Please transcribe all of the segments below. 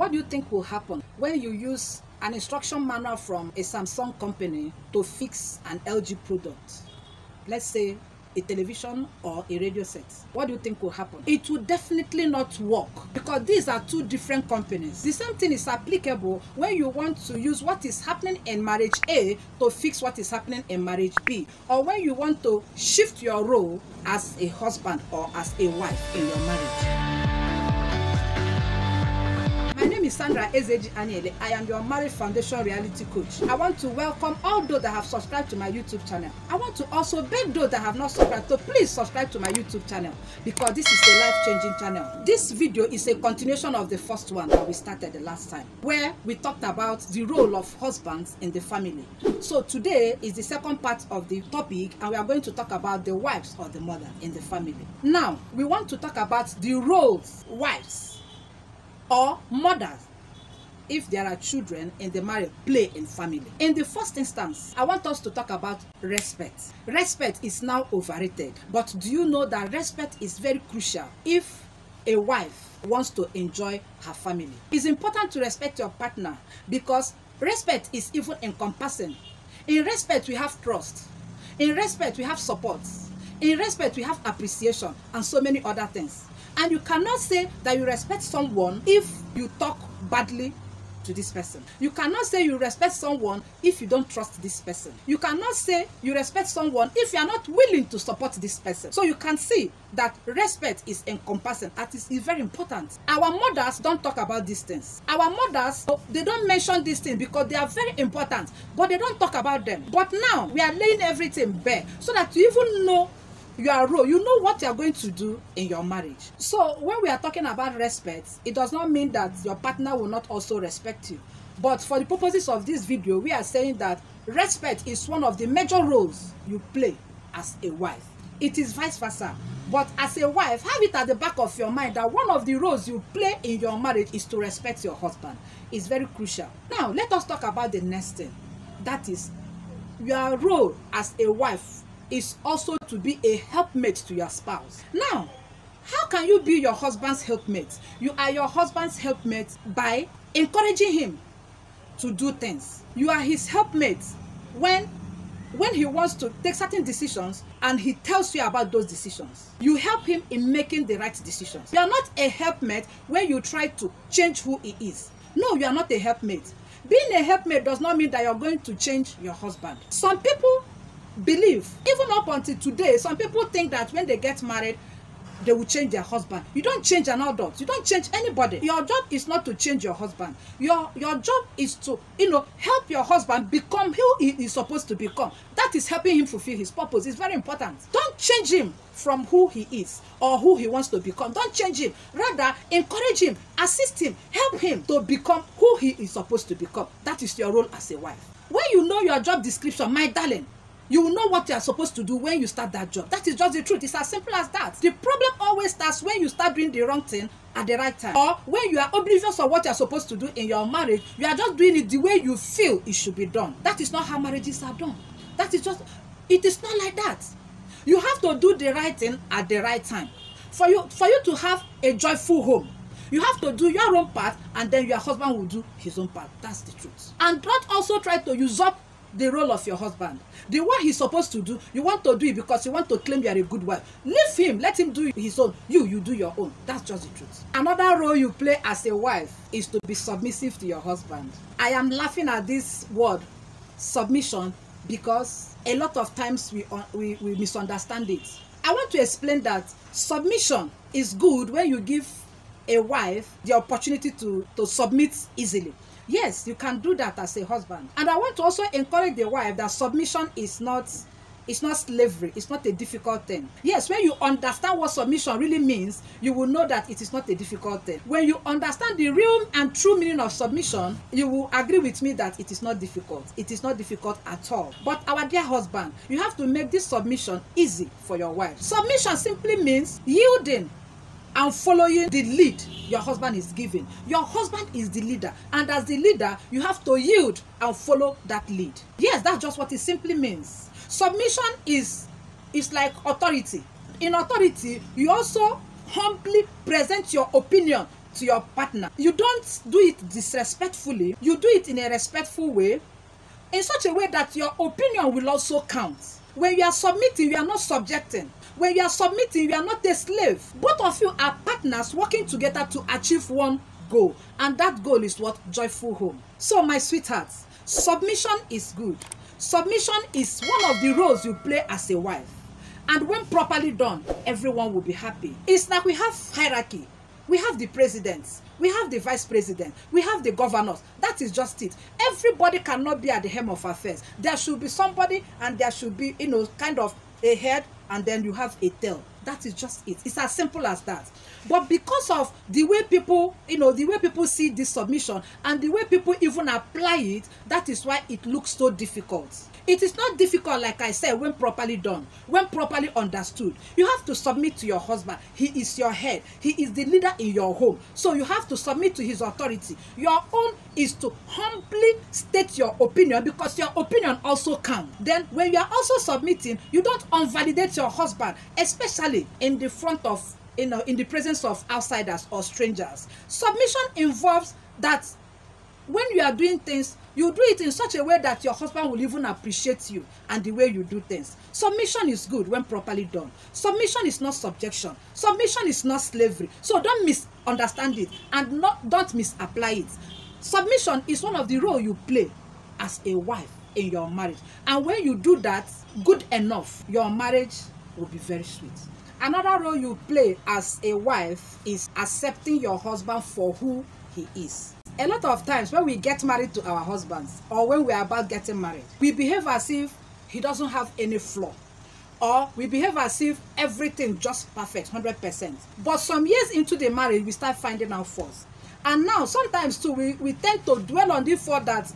What do you think will happen when you use an instruction manual from a Samsung company to fix an LG product? Let's say a television or a radio set. What do you think will happen? It will definitely not work, because these are two different companies. The same thing is applicable when you want to use what is happening in marriage A to fix what is happening in marriage B, or when you want to shift your role as a husband or as a wife in your marriage. My name is Sandra Ezeji Anyaele. I am your Marriage Foundation Reality Coach. I want to welcome all those that have subscribed to my YouTube channel. I want to also beg those that have not subscribed, so please subscribe to my YouTube channel, because this is a life-changing channel. This video is a continuation of the first one that we started the last time, where we talked about the role of husbands in the family. So today is the second part of the topic, and we are going to talk about the wives or the mother in the family. Now, we want to talk about the roles wives or mothers, if there are children in the marriage, play in family. In the first instance, I want us to talk about respect. Respect is now overrated, but do you know that respect is very crucial if a wife wants to enjoy her family? It's important to respect your partner, because respect is even encompassing. In respect, we have trust. In respect, we have support. In respect, we have appreciation and so many other things. And you cannot say that you respect someone if you talk badly to this person. You cannot say you respect someone if you don't trust this person. You cannot say you respect someone if you are not willing to support this person. So you can see that respect is encompassing. That is very important. Our mothers don't talk about these things. Our mothers, they don't mention these things because they are very important, but they don't talk about them. But now we are laying everything bare so that you even know your role, you know what you are going to do in your marriage. So when we are talking about respect, it does not mean that your partner will not also respect you. But for the purposes of this video, we are saying that respect is one of the major roles you play as a wife. It is vice versa. But as a wife, have it at the back of your mind that one of the roles you play in your marriage is to respect your husband. It's very crucial. Now, let us talk about the next thing. That is, your role as a wife is also to be a helpmate to your spouse. Now, how can you be your husband's helpmate? You are your husband's helpmate by encouraging him to do things. You are his helpmate when he wants to take certain decisions and he tells you about those decisions. You help him in making the right decisions. You are not a helpmate when you try to change who he is. No, you are not a helpmate. Being a helpmate does not mean that you're going to change your husband. Some people believe, even up until today, some people think that when they get married, they will change their husband. You don't change an adult. You don't change anybody. Your job is not to change your husband. Your job is to, help your husband become who he is supposed to become. That is helping him fulfill his purpose. It's very important. Don't change him from who he is or who he wants to become. Don't change him. Rather, encourage him, assist him, help him to become who he is supposed to become. That is your role as a wife. When you know your job description, my darling, you will know what you are supposed to do when you start that job. That is just the truth. It's as simple as that. The problem always starts when you start doing the wrong thing at the right time, or when you are oblivious of what you are supposed to do in your marriage. You are just doing it the way you feel it should be done. That is not how marriages are done. That is just, it is not like that. You have to do the right thing at the right time. For you to have a joyful home, you have to do your own part, and then your husband will do his own part. That's the truth. And don't also try to usurp the role of your husband. The one he's supposed to do, you want to do it because you want to claim you are a good wife. Leave him, let him do his own. You do your own. That's just the truth. Another role you play as a wife is to be submissive to your husband. I am laughing at this word, submission, because a lot of times we misunderstand it. I want to explain that submission is good when you give a wife the opportunity to submit easily. Yes, you can do that as a husband. And I want to also encourage the wife that submission is not slavery. It's not a difficult thing. Yes, when you understand what submission really means, you will know that it is not a difficult thing. When you understand the real and true meaning of submission, you will agree with me that it is not difficult. It is not difficult at all. But our dear husband, you have to make this submission easy for your wife. Submission simply means yielding and following the lead your husband is giving. Your husband is the leader, and as the leader, you have to yield and follow that lead. Yes, that's just what it simply means. Submission is like authority. In authority, you also humbly present your opinion to your partner. You don't do it disrespectfully. You do it in a respectful way, in such a way that your opinion will also count. When you are submitting, you are not subjecting. When you are submitting, you are not a slave. Both of you are partners working together to achieve one goal, and that goal is what? Joyful home. So my sweethearts, submission is good. Submission is one of the roles you play as a wife, and when properly done, everyone will be happy. It's like we have hierarchy. We have the president, we have the vice president, we have the governors. That is just it. Everybody cannot be at the helm of affairs. There should be somebody, and there should be, you know, kind of a head, and then you have a tail. That is just it. It's as simple as that. But because of the way people, you know, the way people see this submission and the way people even apply it, that is why it looks so difficult. It is not difficult, like I said, when properly done, when properly understood. You have to submit to your husband. He is your head. He is the leader in your home. So you have to submit to his authority. Your own is to humbly state your opinion, because your opinion also counts. Then when you are also submitting, you don't invalidate your husband, especially in the front of, you know, in the presence of outsiders or strangers. Submission involves that when you are doing things, you do it in such a way that your husband will even appreciate you and the way you do things. Submission is good when properly done. Submission is not subjection. Submission is not slavery. So don't misunderstand it, and don't misapply it. Submission is one of the roles you play as a wife in your marriage. And when you do that good enough, your marriage will be very sweet. Another role you play as a wife is accepting your husband for who he is. A lot of times when we get married to our husbands, or when we are about getting married, we behave as if he doesn't have any flaw, or we behave as if everything just perfect, 100%. But some years into the marriage, we start finding out faults. And now sometimes too, we tend to dwell on the fault that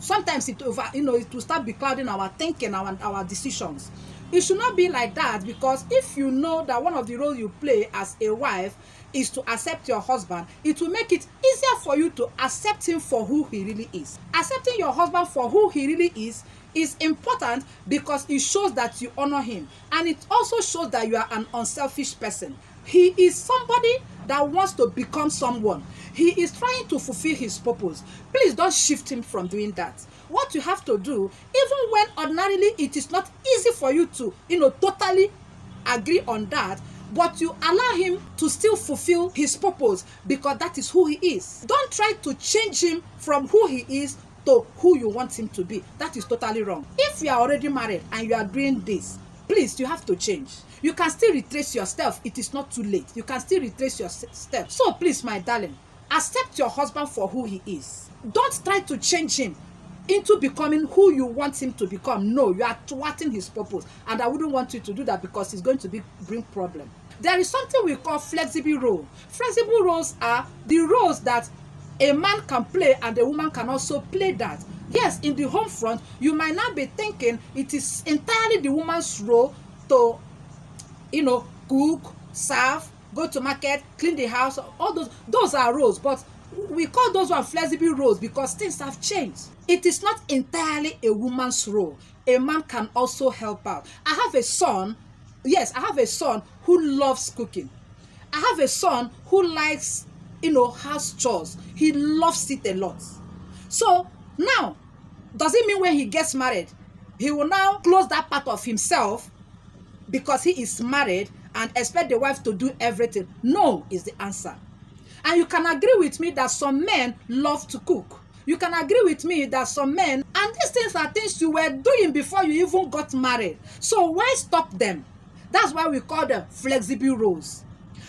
sometimes it will start clouding our thinking, our decisions. It should not be like that, because if you know that one of the roles you play as a wife is to accept your husband, it will make it easier for you to accept him for who he really is. Accepting your husband for who he really is important, because it shows that you honor him, and it also shows that you are an unselfish person. He is somebody that wants to become someone. He is trying to fulfill his purpose. Please don't shift him from doing that. What you have to do, even when ordinarily it is not easy for you to, you know, totally agree on that, but you allow him to still fulfill his purpose, because that is who he is. Don't try to change him from who he is to who you want him to be. That is totally wrong. If you are already married and you are doing this, please, you have to change. You can still retrace yourself. It is not too late. You can still retrace your steps. So please, my darling, accept your husband for who he is. Don't try to change him into becoming who you want him to become. No, you are thwarting his purpose, and I wouldn't want you to do that, because it's going to bring problem. There is something we call flexible role. Flexible roles are the roles that a man can play and a woman can also play that. Yes, in the home front, you might not be thinking it is entirely the woman's role to, you know, cook, serve, go to market, clean the house. All those are roles, but we call those one flexible roles, because things have changed. It is not entirely a woman's role. A man can also help out. I have a son. Yes, I have a son who loves cooking. I have a son who likes, you know, house chores. He loves it a lot. So now, does it mean when he gets married, he will now close that part of himself because he is married and expect the wife to do everything? No, is the answer. And you can agree with me that some men love to cook. You can agree with me that some men, and these things are things you were doing before you even got married. So why stop them? That's why we call them flexible roles.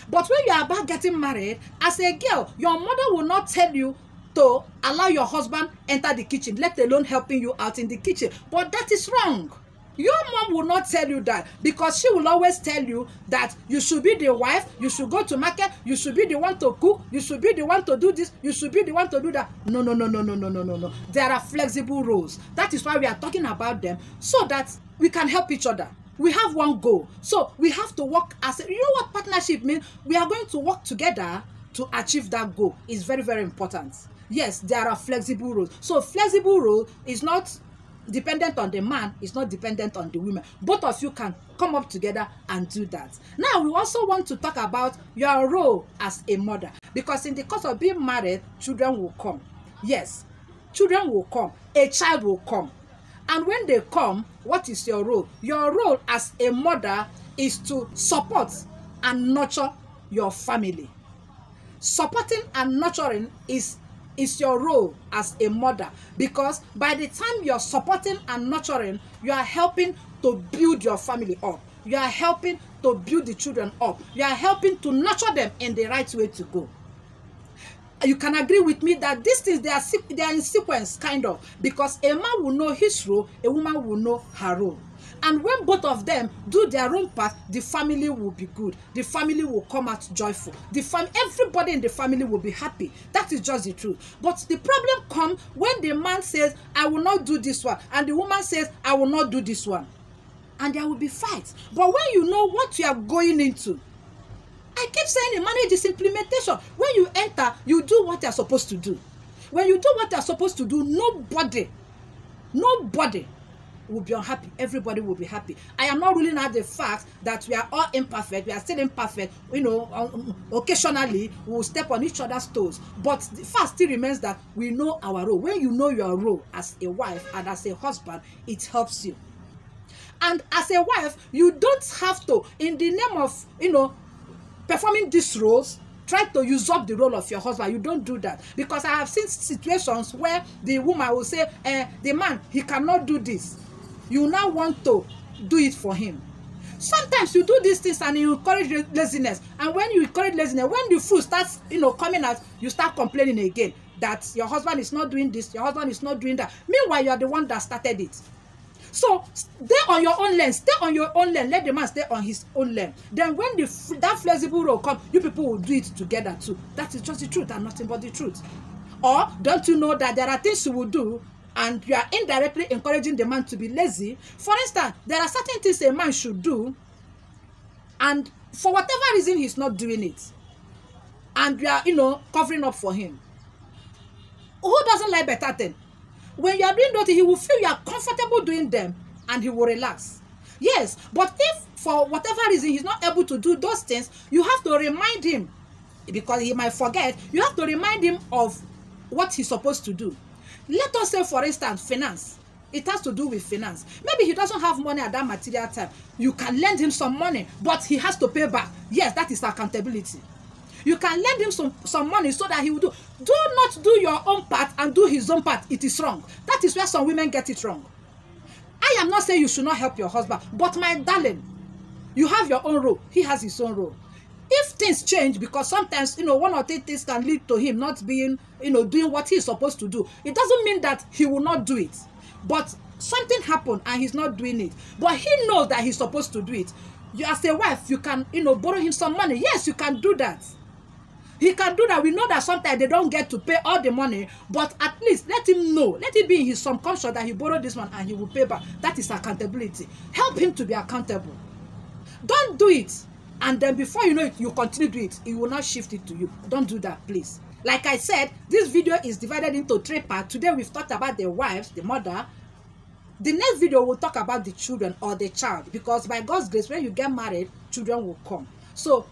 But when you are about getting married, as a girl, your mother will not tell you to allow your husband enter the kitchen, let alone helping you out in the kitchen. But that is wrong. Your mom will not tell you that, because she will always tell you that you should be the wife, you should go to market, you should be the one to cook, you should be the one to do this, you should be the one to do that. No, no, no, no, no, no, no, no, no. There are flexible roles. That is why we are talking about them, so that we can help each other. We have one goal. So we have to work as a, you know what partnership means? We are going to work together to achieve that goal. It's very, very important. Yes, there are flexible roles. So flexible role is not dependent on the man, it's not dependent on the women. Both of you can come up together and do that. Now, we also want to talk about your role as a mother, because in the course of being married, children will come. Yes, children will come. A child will come. And when they come, what is your role? Your role as a mother is to support and nurture your family. Supporting and nurturing is your role as a mother, because by the time you're supporting and nurturing, you are helping to build your family up. You are helping to build the children up. You are helping to nurture them in the right way to go. You can agree with me that these things, they are in sequence, kind of, because a man will know his role, a woman will know her role. And when both of them do their own part, the family will be good. The family will come out joyful. Everybody in the family will be happy. That is just the truth. But the problem comes when the man says, I will not do this one, and the woman says, I will not do this one. And there will be fights. But when you know what you are going into, I keep saying in marriage is implementation. When you enter, you do what you're supposed to do. When you do what you're supposed to do, nobody will be unhappy. Everybody will be happy. I am not ruling out the fact that we are all imperfect. We are still imperfect. You know, occasionally we will step on each other's toes. But the fact still remains that we know our role. When you know your role as a wife and as a husband, it helps you. And as a wife, you don't have to, in the name of, you know, performing these roles, try to usurp the role of your husband. You don't do that, because I have seen situations where the woman will say, the man, he cannot do this. You now want to do it for him. Sometimes you do these things and you encourage laziness. And when you encourage laziness, when the fruit starts, you know, coming out, you start complaining again that your husband is not doing this, your husband is not doing that. Meanwhile, you are the one that started it. So stay on your own lane. Stay on your own lane. Let the man stay on his own lane. Then when that flexible role comes, you people will do it together too. That is just the truth and nothing but the truth. Or don't you know that there are things you will do and you are indirectly encouraging the man to be lazy? For instance, there are certain things a man should do and for whatever reason he's not doing it. And you are, you know, covering up for him. Who doesn't like better things? When you are doing those, he will feel you are comfortable doing them and he will relax. Yes, but if for whatever reason he's not able to do those things, you have to remind him, because he might forget. You have to remind him of what he's supposed to do. Let us say, for instance, finance. It has to do with finance. Maybe he doesn't have money at that material time. You can lend him some money, but he has to pay back. Yes, that is accountability. You can lend him some money so that he will do. Do not do your own part and do his own part. It is wrong. That is where some women get it wrong. I am not saying you should not help your husband, but my darling, you have your own role. He has his own role. If things change, because sometimes, you know, one or two things can lead to him not being, you know, doing what he is supposed to do. It doesn't mean that he will not do it. But something happened and he's not doing it. But he knows that he's supposed to do it. You, as a wife, you can, you know, borrow him some money. Yes, you can do that. He can do that. We know that sometimes they don't get to pay all the money, but at least let him know. Let it be in his subconscious that he borrowed this one and he will pay back. That is accountability. Help him to be accountable. Don't do it, and then before you know it, you continue to do it. He will not shift it to you. Don't do that, please. Like I said, this video is divided into three parts. Today we've talked about the wives, the mother. The next video will talk about the children or the child, because by God's grace, when you get married, children will come. So,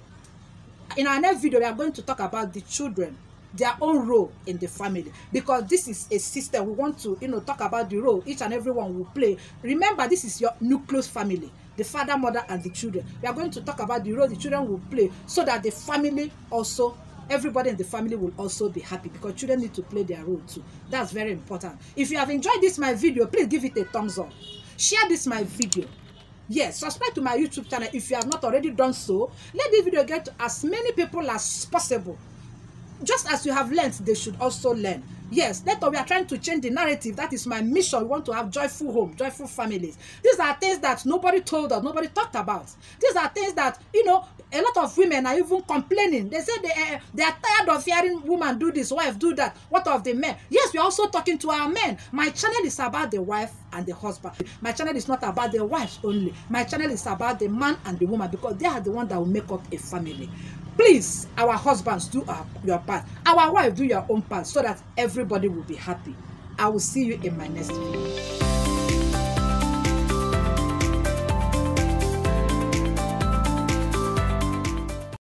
in our next video, we are going to talk about the children, their own role in the family, because this is a system. We want to, you know, talk about the role each and everyone will play. Remember, this is your nucleus family, the father, mother, and the children. We are going to talk about the role the children will play so that the family also, everybody in the family will also be happy, because children need to play their role too. That's very important. If you have enjoyed this, my video, please give it a thumbs up. Share this, my video. Yes, subscribe to my YouTube channel if you have not already done so. Let this video get to as many people as possible. Just as you have learned, they should also learn. Yes, we are trying to change the narrative. That is my mission. We want to have joyful homes, joyful families. These are things that nobody told us, nobody talked about. These are things that, you know, a lot of women are even complaining. They say they are tired of hearing women do this, wife do that. What of the men? Yes, we are also talking to our men. My channel is about the wife and the husband. My channel is not about the wives only. My channel is about the man and the woman, because they are the one that will make up a family. Please, our husbands, do your part. Our wife, do your own part, so that everybody will be happy. I will see you in my next video.